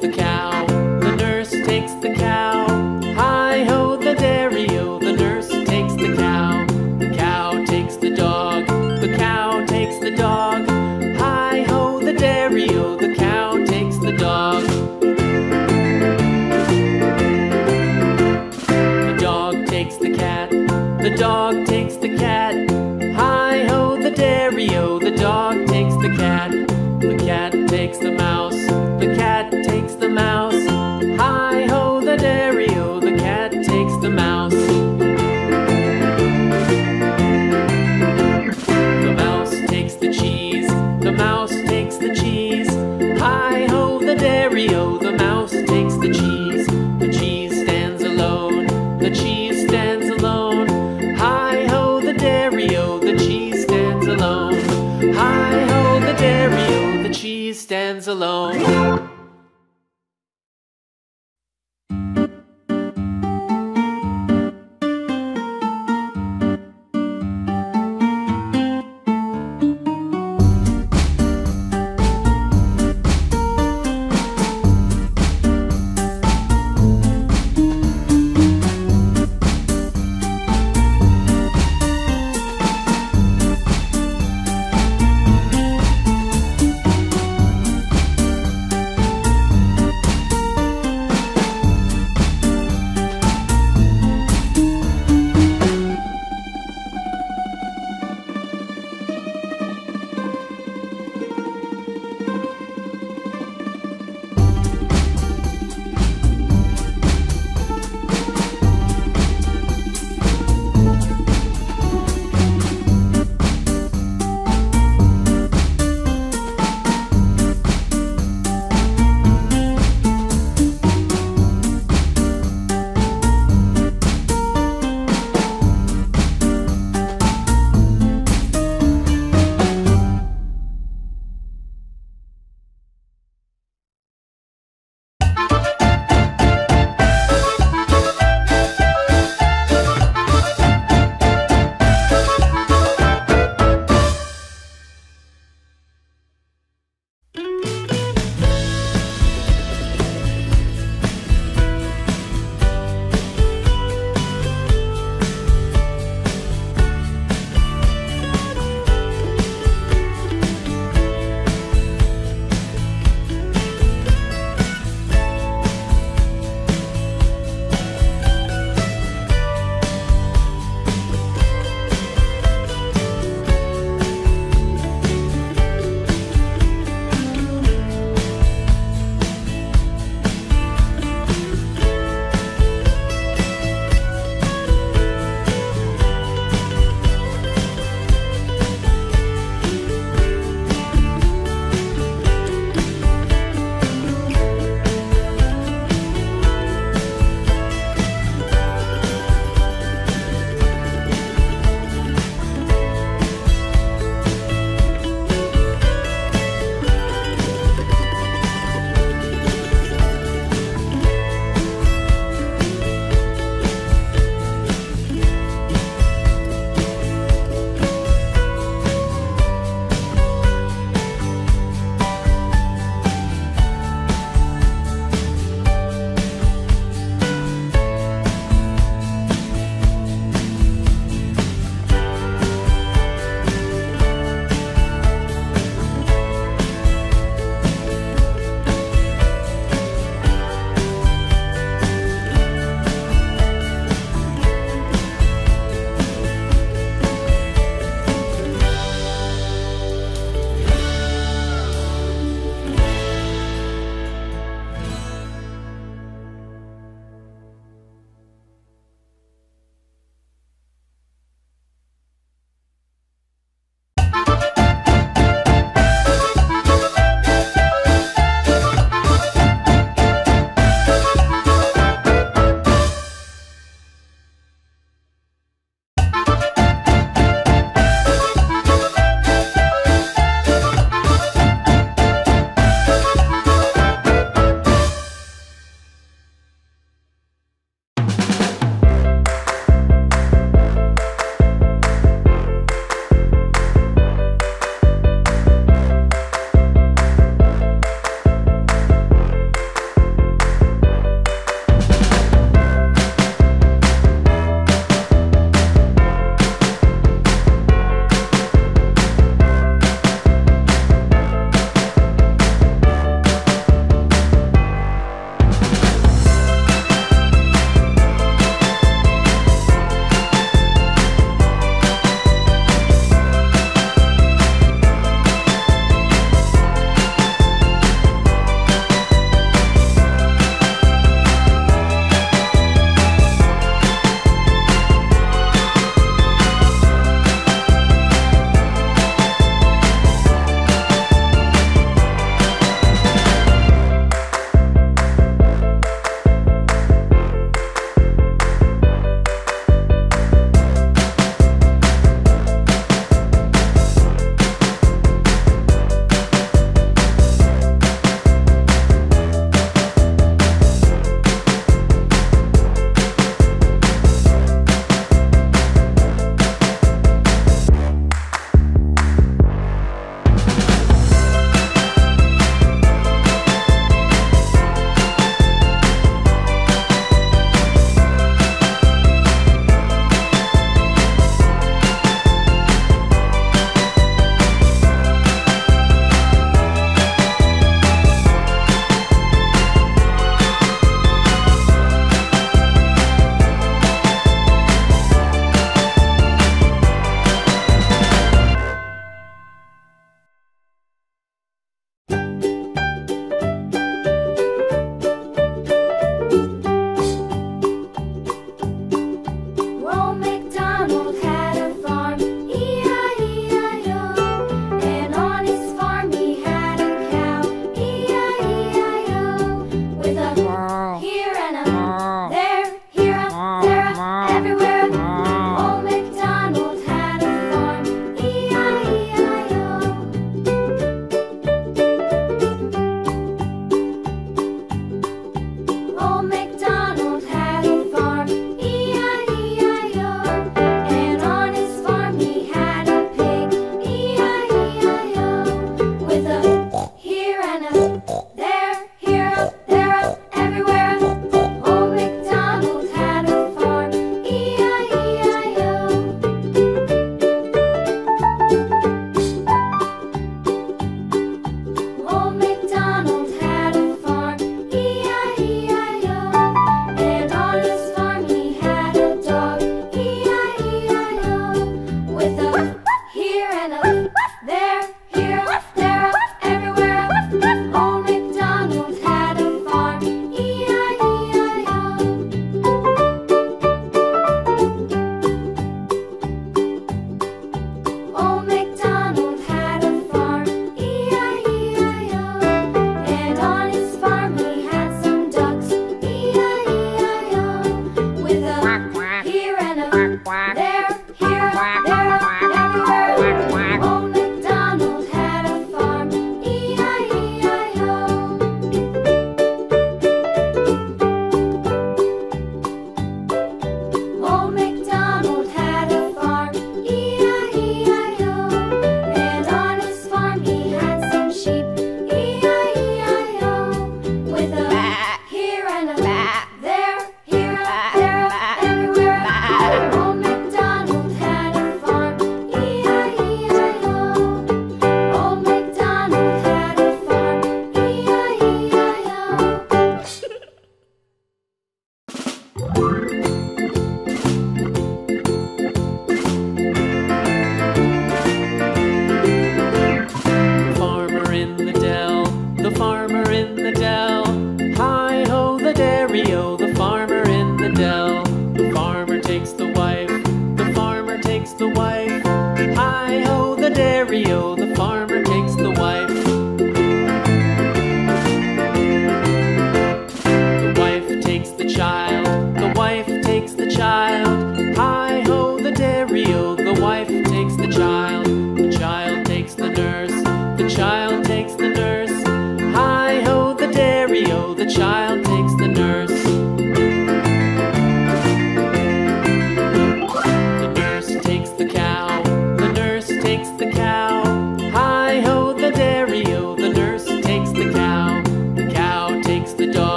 The cow, the nurse takes the cow.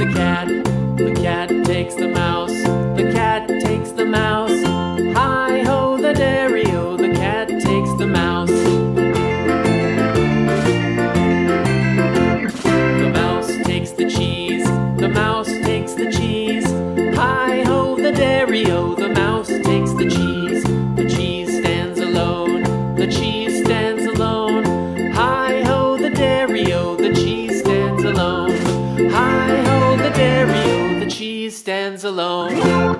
the cat takes the mouse, the cat takes the mouse. Hi-ho the dairy-o, the cat takes the mouse. The mouse takes the cheese, the mouse takes the cheese. Hi-ho the dairy-o, the mouse takes the cheese. The cheese stands alone, the cheese stands alone. Hi-ho the dairy-o, the cheese stands alone. Hi-ho the dairy-o, the cheese stands alone.